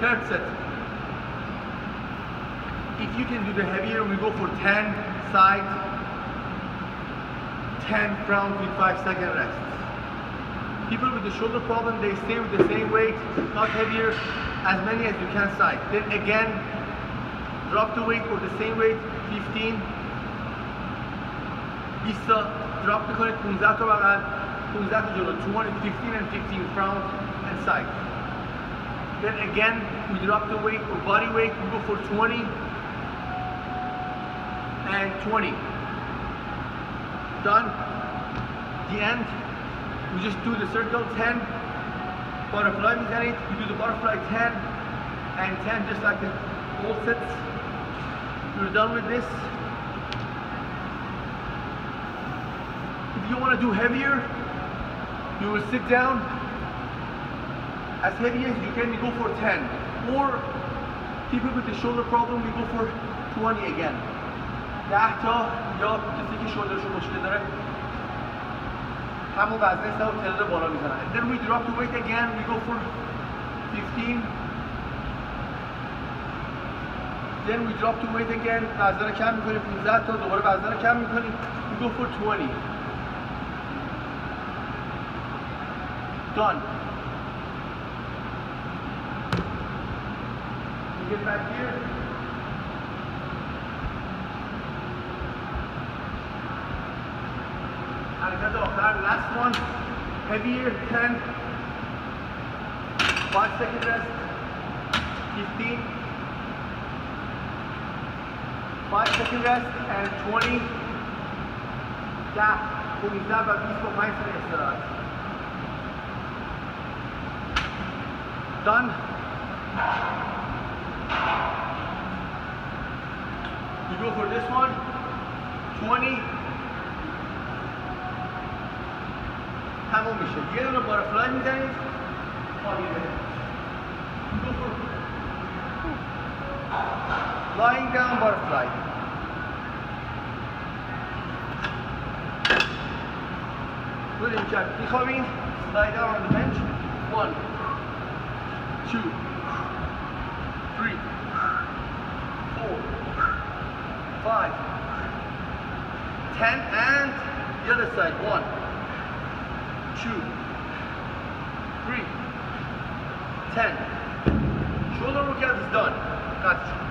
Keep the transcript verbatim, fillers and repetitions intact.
third set. If you can do the heavier, we go for ten side, ten front with five second rest. People with the shoulder problem, they stay with the same weight, not heavier, as many as you can side. Then again, drop the weight for the same weight, fifteen, twenty, drop the کنید fifteen تا بغل, fifteen تا جلو, fifteen and fifteen front and side. Then again, we drop the weight for body weight, we go for twenty and twenty. Done. The end. We just do the circle ten, butterfly within it, we do the butterfly ten and ten just like the whole sets. We're done with this. If you want to do heavier, you will sit down. As heavy as you can, you go for ten. Or people with the shoulder problem, we go for twenty again. ده تا یا کسی که شولدرشون مشکل داره همون وزنه سه و تلده بالا میزنن. Then we drop the weight again, we go for fifteen. Then we drop the weight again, وزنه رو کم میکنیم fifteen تا, دوباره وزنه رو کم میکنیم. We go for twenty. Done. We get back here. Last one, heavier, ten, five second rest, fifteen, five second rest and twenty. ده پونزده و بیست و پنج ثانیه استراحت. Done. You go for this one, twenty. تموم میشه. یه دونه بارفلای میزنید خالی بره. Lying down butterfly. بریم چپ. میخوابین. Lie down on the bench. One. Two. Three. Four. Five. Ten and the other side. One. two, three, ten. Shoulder workout is done. Gotcha.